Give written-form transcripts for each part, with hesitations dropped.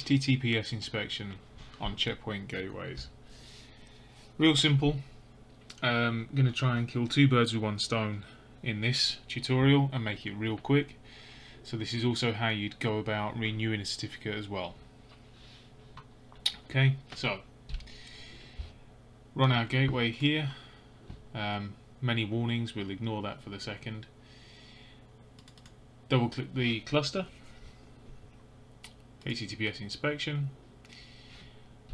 HTTPS inspection on checkpoint gateways. Real simple. I'm going to try and kill two birds with one stone in this tutorial and make it real quick. So this is also how you'd go about renewing a certificate as well. Okay, so run our gateway here. Many warnings, we'll ignore that for the second. Double click the cluster, HTTPS inspection.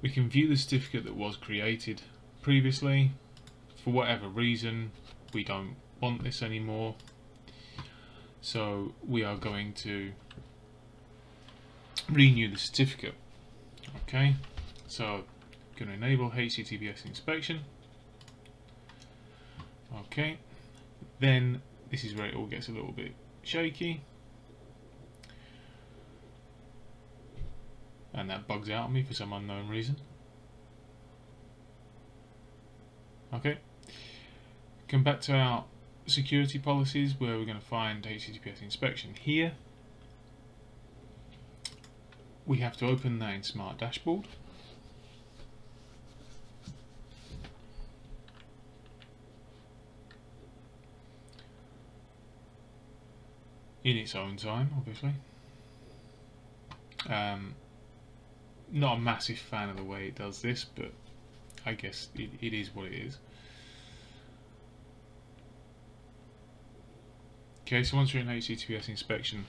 We can view the certificate that was created previously. For whatever reason, we don't want this anymore. So we are going to renew the certificate. Okay, so I'm going to enable HTTPS inspection. Okay, then this is where it all gets a little bit shaky. And that bugs out on me for some unknown reason. Okay, come back to our security policies where we're going to find HTTPS inspection here. We have to open that in Smart Dashboard. In its own time, obviously. Not a massive fan of the way it does this, but I guess it is what it is. Okay, so once we're in HTTPS inspection,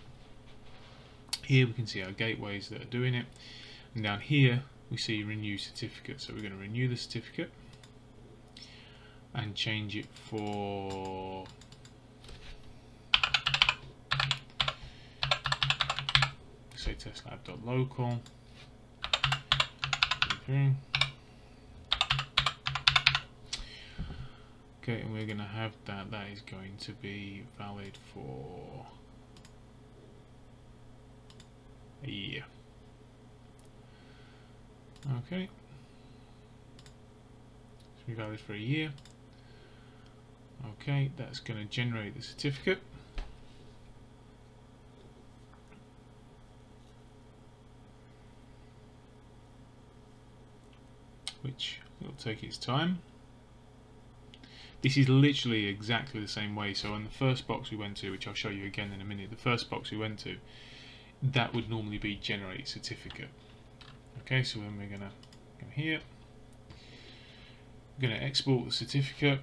here we can see our gateways that are doing it, and down here we see renew certificate. So we're going to renew the certificate and change it for say testlab.local. Okay, and we're going to have that is going to be valid for a year. Okay, it's been valid for a year. Okay, that's going to generate the certificate. Which will take its time. This is literally exactly the same way. So on the first box we went to, which I'll show you again in a minute, the first box we went to, that would normally be generate certificate. Okay, so then we're going to go here, we're going to export the certificate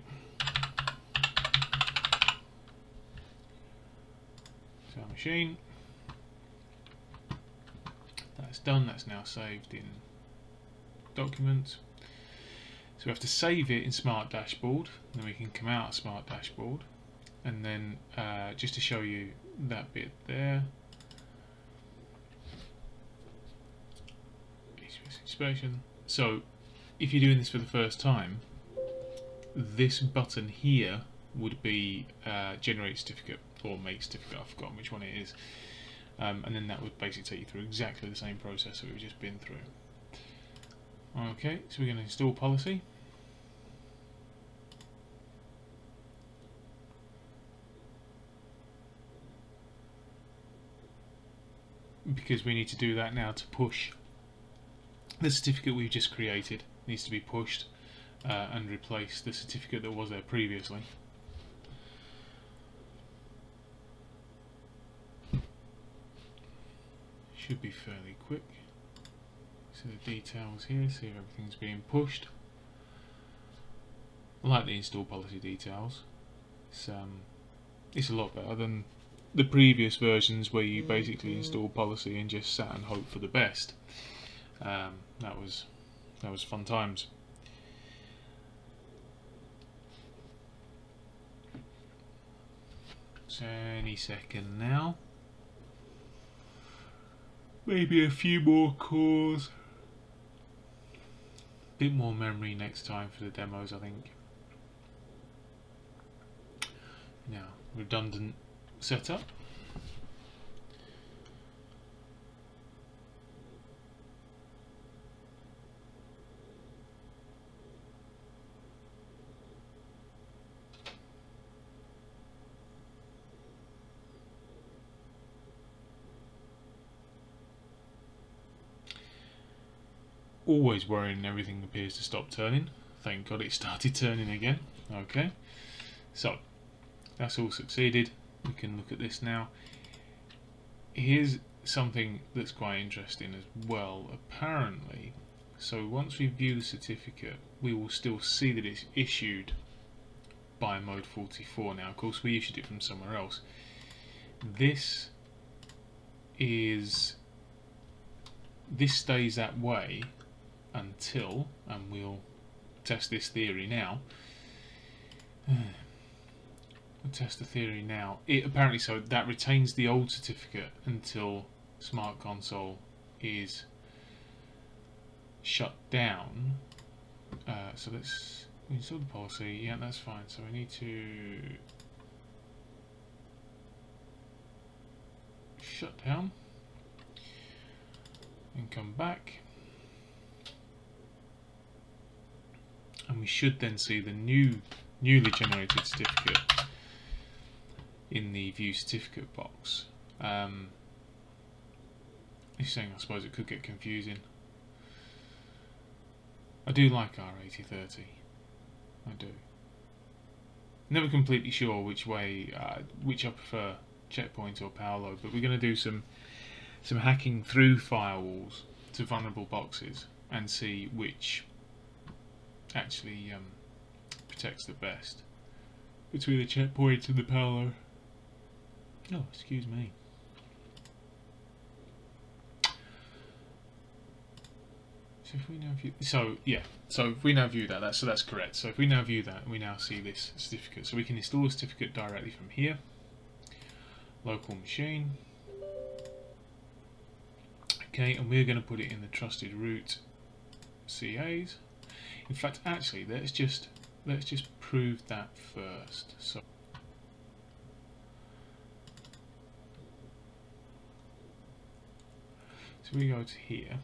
to our machine. That's done, that's now saved in Documents. So we have to save it in Smart Dashboard, and then we can come out of Smart Dashboard, and then just to show you that bit there, inspection. So if you're doing this for the first time, this button here would be generate certificate or make certificate, I've forgotten which one it is, and then that would basically take you through exactly the same process that we've just been through. Okay, so we're going to install policy. Because we need to do that now to push the certificate we've just created. It needs to be pushed and replace the certificate that was there previously. Should be fairly quick. So the details here, see if everything's being pushed. I like the install policy details. It's a lot better than the previous versions where you basically install policy and just sat and hope for the best. That was fun times. It's any second now. Maybe a few more calls. Bit more memory next time for the demos, I think. Now, redundant setup. Always worrying everything appears to stop turning. Thank God it started turning again. Okay, so that's all succeeded. We can look at this now. Here's something that's quite interesting as well, apparently. So once we view the certificate, we will still see that it's issued by Mode44. Now, of course, we issued it from somewhere else. This is, this stays that way until, and we'll test this theory now. We'll test the theory now. It apparently, so that retains the old certificate until Smart Console is shut down. So let's install the policy. Yeah, that's fine. So we need to shut down and come back, and we should then see the newly generated certificate in the view certificate box. He's saying, I suppose it could get confusing. I do like R8030. I do. Never completely sure which way, which I prefer, Checkpoint or Palo, but we're going to do some hacking through firewalls to vulnerable boxes and see which actually protects the best between the Checkpoint and the Palo. Oh, excuse me. So if we now view, so that's correct. So if we now view that, we now see this certificate. So we can install the certificate directly from here. Local machine. Okay, and we're going to put it in the trusted root CAs. In fact, actually, let's just prove that first. So we go to here.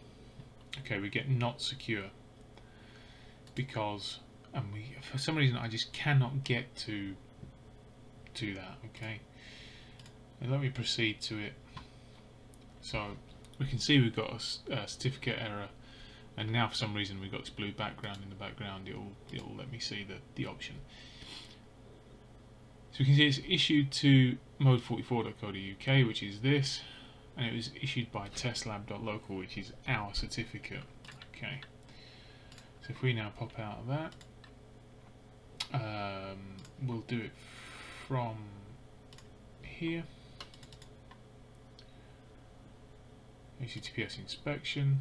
Okay, we get not secure because, and we, for some reason, I just cannot get to that. Okay, and let me proceed to it. So we can see we've got a certificate error, and now for some reason we've got this blue background in the background. It'll let me see the option. So we can see it's issued to mode44.co.uk, which is this. And it was issued by testlab.local, which is our certificate. Okay, so if we now pop out of that, we'll do it from here. HTTPS inspection,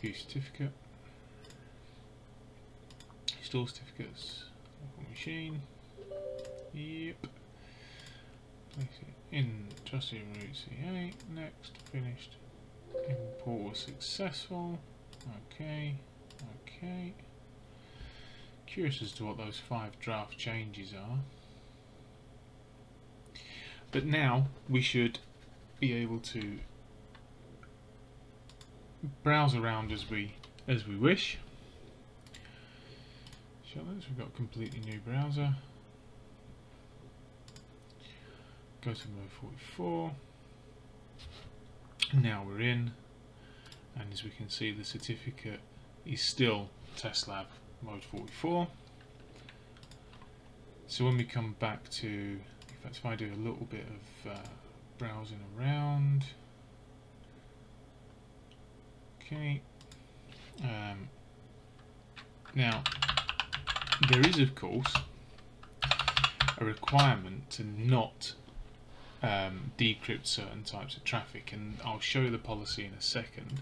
view certificate, install certificates, local machine. Yep. In trusted root CA, next, finished, import was successful. Okay, okay. Curious as to what those 5 draft changes are. But now we should be able to browse around as we wish. So we've got a completely new browser. Go to Mode44. Now we're in, and as we can see, the certificate is still testlab Mode44. So when we come back to, in fact, if I do a little bit of browsing around, okay. Now there is, of course, a requirement to not decrypt certain types of traffic, and I'll show you the policy in a second.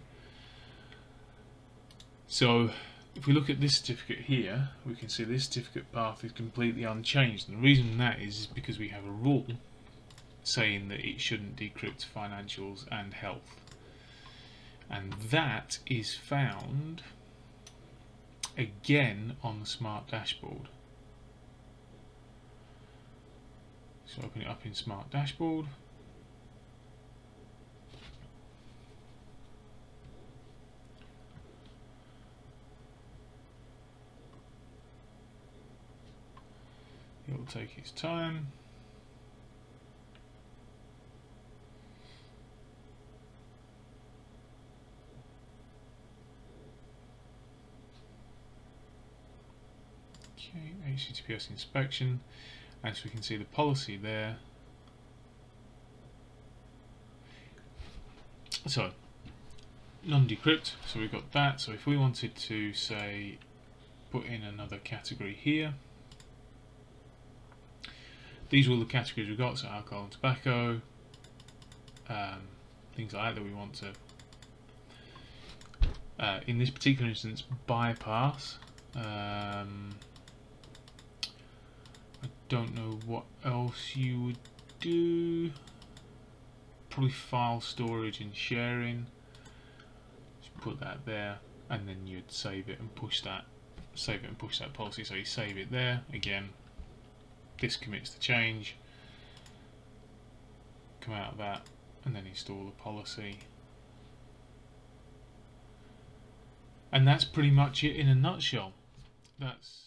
So if we look at this certificate here, we can see this certificate path is completely unchanged, and the reason that is because we have a rule saying that it shouldn't decrypt financials and health, and that is found again on the Smart Dashboard. So open it up in Smart Dashboard. It will take its time. Okay, HTTPS inspection, as we can see the policy there. So, non-decrypt, so we've got that. So if we wanted to, say, put in another category here, these are all the categories we've got, so alcohol and tobacco, things like that we want to, in this particular instance, bypass. I don't know what else you would do. Probably file storage and sharing. Just put that there, and then you'd save it and push that. Save it and push that policy. So you save it there again. This commits the change. Come out of that, and then install the policy. And that's pretty much it in a nutshell. That's